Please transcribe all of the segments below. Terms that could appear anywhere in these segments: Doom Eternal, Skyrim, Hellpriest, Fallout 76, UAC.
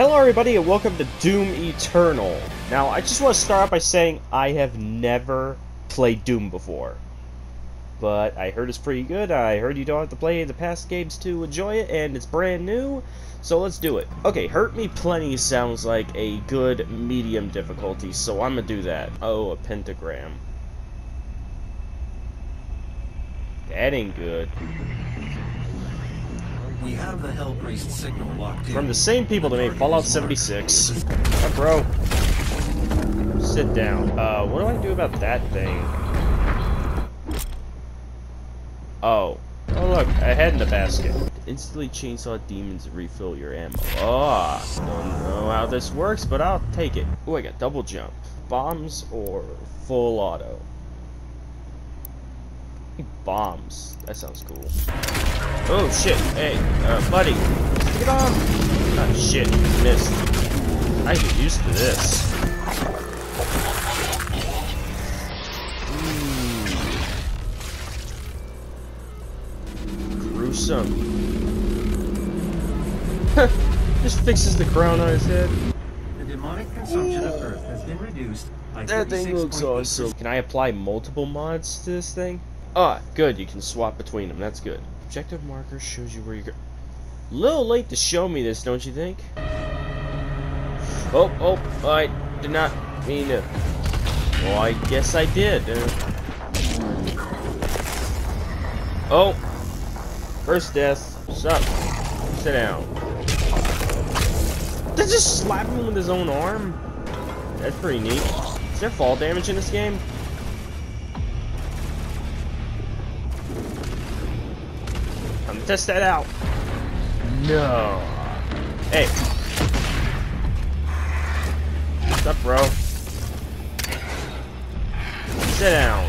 Hello everybody and welcome to Doom Eternal. Now, I just want to start out by saying I have never played Doom before. But I heard it's pretty good, I heard you don't have to play the past games to enjoy it, and it's brand new, so let's do it. Okay, Hurt Me Plenty sounds like a good medium difficulty, so I'm gonna do that. Oh, a pentagram. That ain't good. We have the Hellpriest signal locked in. From the same people that made Fallout 76. Oh, bro. Sit down. What do I do about that thing? Oh. Oh, look. A head in the basket. Instantly chainsaw demons refill your ammo. Oh. Don't know how this works, but I'll take it. Oh, I got double jump. Bombs or full auto? Bombs. That sounds cool. Oh shit! Hey, buddy, get off! Oh shit, missed. I get used to this. Gruesome. Just fixes the crown on his head. The demonic consumption of Earth has been reduced. That thing looks awesome. Can I apply multiple mods to this thing? Ah, good, you can swap between them, that's good. Objective marker shows you where you're going. A little late to show me this, don't you think? Oh, I did not mean to. Well, I guess I did. Oh, first death. What's up? Sit down. Did they just slap him with his own arm? That's pretty neat. Is there fall damage in this game? Test that out. No. Hey. What's up, bro? Sit down.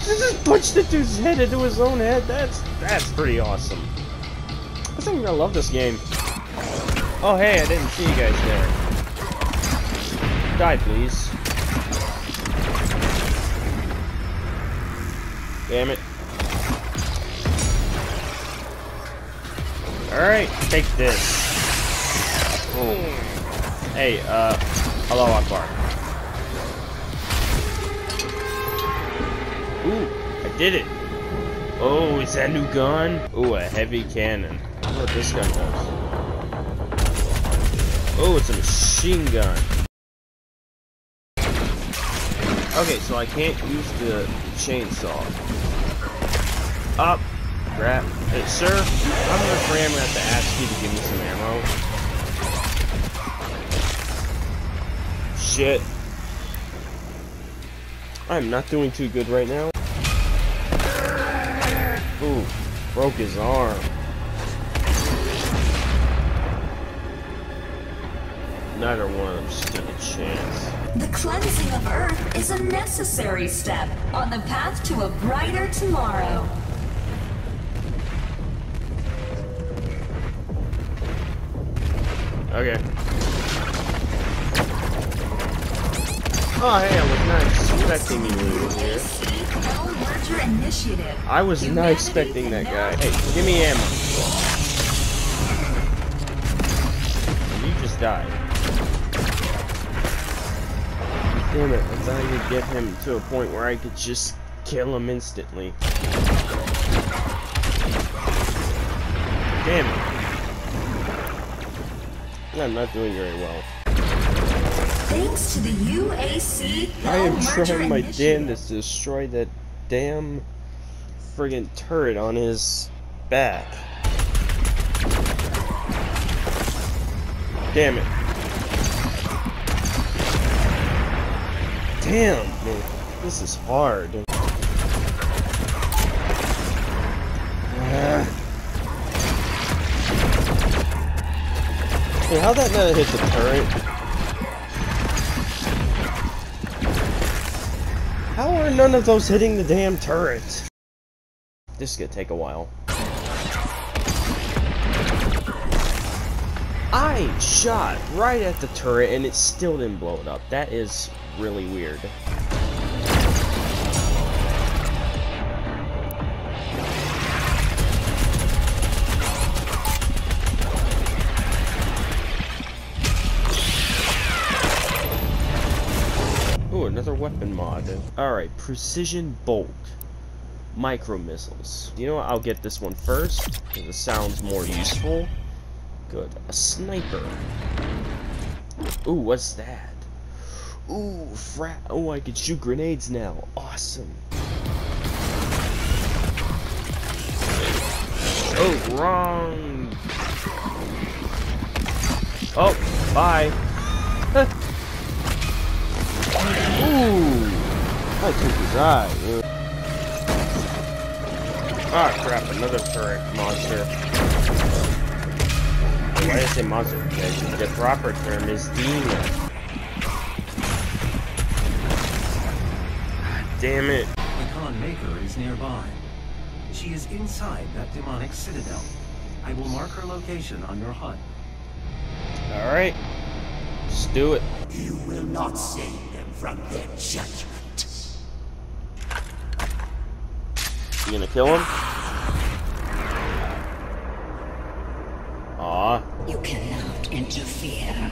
Just punched the dude's head into his own head. That's pretty awesome. I think I'm gonna love this game. Oh hey, I didn't see you guys there. Die, please. Damn it. Alright, take this. Ooh. Hey, hello, Akbar. Ooh, I did it. Oh, is that a new gun? Ooh, a heavy cannon. I know what this gun does. Oh, it's a machine gun. Okay, so I can't use the chainsaw. Up, grab. Hey, sir, I'm gonna cram at the ask you to give me some ammo. Shit. I'm not doing too good right now. Ooh, broke his arm. Neither one of them stood a chance. The cleansing of Earth is a necessary step on the path to a brighter tomorrow. Okay. Oh, hey, I was not expecting you here. I was not expecting that guy. Hey, give me ammo. You just died. Damn it, I thought I could get him to a point where I could just kill him instantly. Damn it. I'm not doing very well. Thanks to the UAC, I am trying my damnedest to destroy that damn friggin' turret on his back. Damn it. Damn, man, this is hard. Hey, how'd that not hit the turret? How are none of those hitting the damn turret? This is gonna take a while. I shot right at the turret and it still didn't blow it up. That is really weird. weapon mod. Alright, precision bolt. Micro missiles. You know what? I'll get this one first, because it sounds more useful. Good. A sniper. Ooh, what's that? Ooh, frat. Oh, I can shoot grenades now. Awesome. Oh, wrong. Oh, bye. Ooh. I took his eye. Ah, crap, another turret monster. Why did I say monster? Because the proper term is demon. Damn it. The con maker is nearby. She is inside that demonic citadel. I will mark her location on your HUD. Alright. Let's do it. You will not save them from their judgment. You gonna kill him? Aw. You cannot interfere.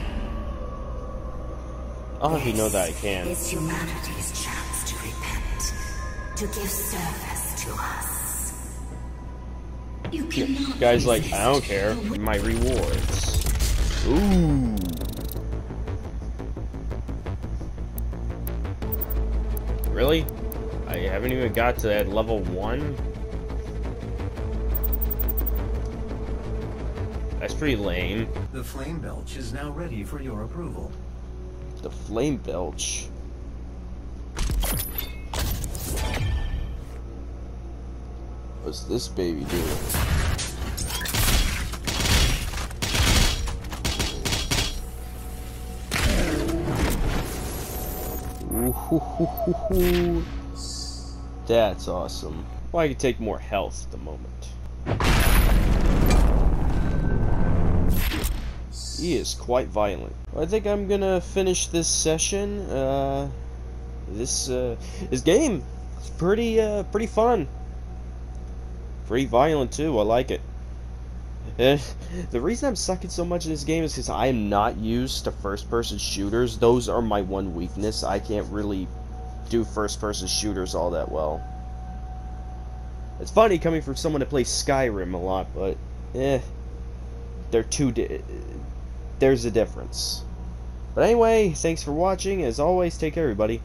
I'll have you know that I can. This is humanity's chance to repent, to give service to us. You cannot. Guys, like, I don't care. My rewards. Ooh. Really? I haven't even got to that level 1. That's pretty lame. The flame belch is now ready for your approval. The flame belch? What's this baby doing? Ooh-hoo-hoo-hoo-hoo. That's awesome. Well, I could take more health at the moment. He is quite violent. Well, I think I'm gonna finish this session. This game is pretty fun. Pretty violent too. I like it. The reason I'm sucking so much in this game is because I am not used to first-person shooters. Those are my one weakness. I can't really do first-person shooters all that well. It's funny coming from someone that plays Skyrim a lot, but they're there's a difference. But anyway, thanks for watching. As always, take care, everybody.